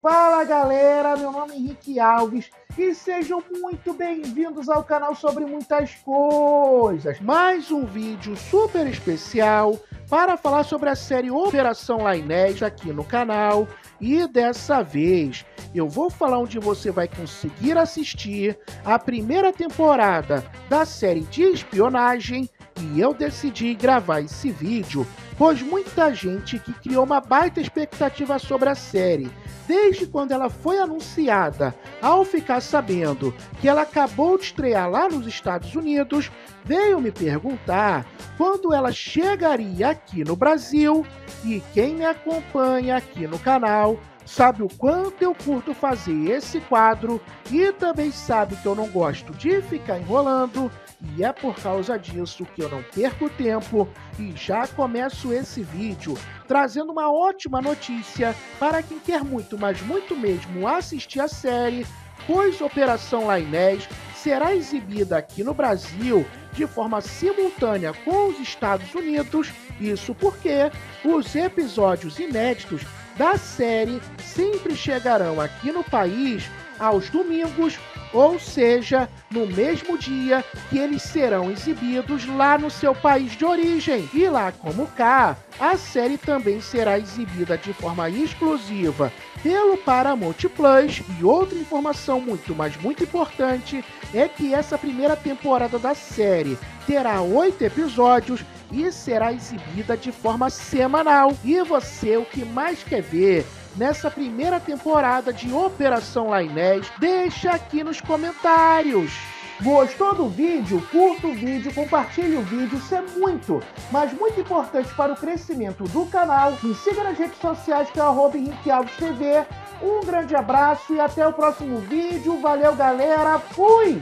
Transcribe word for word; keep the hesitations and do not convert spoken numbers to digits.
Fala galera, meu nome é Henrique Alves e sejam muito bem-vindos ao canal Sobre Muitas Coisas. Mais um vídeo super especial para falar sobre a série Operação Lioness aqui no canal. E dessa vez eu vou falar onde você vai conseguir assistir a primeira temporada da série de espionagem. E eu decidi gravar esse vídeo, pois muita gente que criou uma baita expectativa sobre a série, desde quando ela foi anunciada, ao ficar sabendo que ela acabou de estrear lá nos Estados Unidos, veio me perguntar quando ela chegaria aqui no Brasil. E quem me acompanha aqui no canal sabe o quanto eu curto fazer esse quadro e também sabe que eu não gosto de ficar enrolando. E é por causa disso que eu não perco tempo e já começo esse vídeo trazendo uma ótima notícia para quem quer muito, mas muito mesmo, assistir a série, pois Operação Lioness será exibida aqui no Brasil de forma simultânea com os Estados Unidos, isso porque os episódios inéditos da série sempre chegarão aqui no país aos domingos, ou seja, no mesmo dia que eles serão exibidos lá no seu país de origem. E lá como cá, a série também será exibida de forma exclusiva pelo Paramount plus. E outra informação muito, mas muito importante, é que essa primeira temporada da série terá oito episódios e será exibida de forma semanal. E você, o que mais quer ver nessa primeira temporada de Operação Lioness? Deixa aqui nos comentários. Gostou do vídeo? Curta o vídeo, compartilhe o vídeo, isso é muito, mas muito importante para o crescimento do canal. Me siga nas redes sociais que é arroba Henrique Alves T V. Um grande abraço e até o próximo vídeo. Valeu galera, fui!